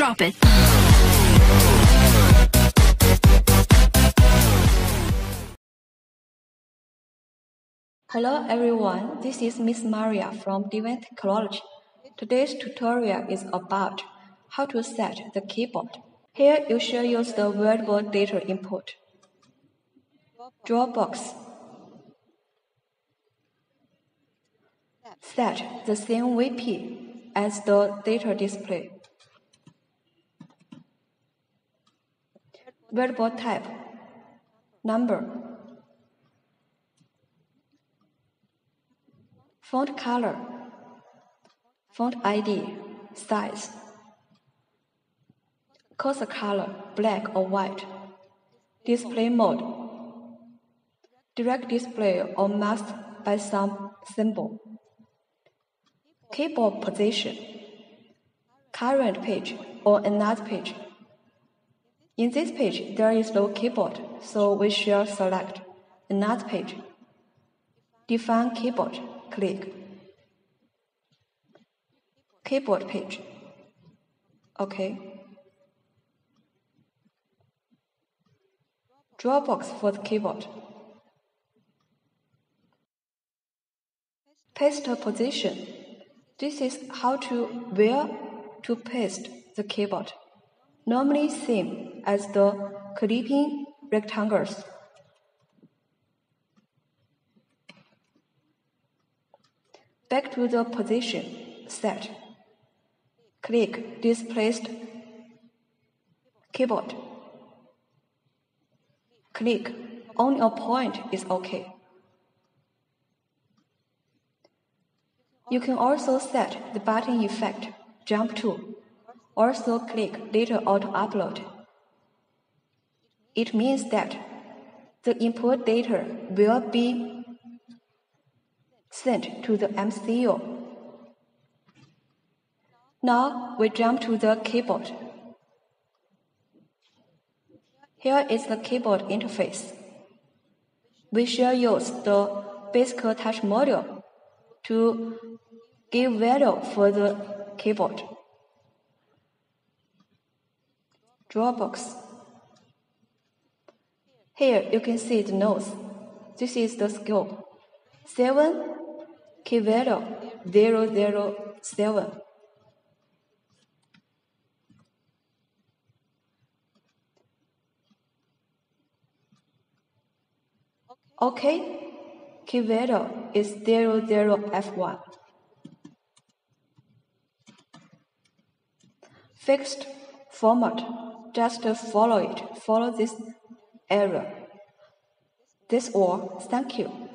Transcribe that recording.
Drop it. Hello everyone, this is Miss Maria from Devent College. Today's tutorial is about how to set the keyboard. Here you shall use the wordboard data input, Drawbox, set the same VP as the data display, wordboard type, number, font color, font ID, size, cursor color, black or white, display mode, direct display or masked by some symbol, keyboard position, current page or another page. In this page, there is no keyboard, so we shall select another page. Define keyboard, click. Keyboard page. OK. Drawbox for the keyboard. Paste position. This is where to paste the keyboard. Normally same as the clipping rectangles. Back to the position set. Click Displaced Keyboard. Click Only a point is OK. You can also set the button effect, jump to. Also click Data Auto Upload. It means that the input data will be sent to the MCU. Now we jump to the keyboard. Here is the keyboard interface. We shall use the basic touch module to give value for the keyboard. Drawbox. Here you can see the notes. This is the scope. 7 key value 007. OK, key value is 00F1. Fixed format, just follow this error. That's all, thank you.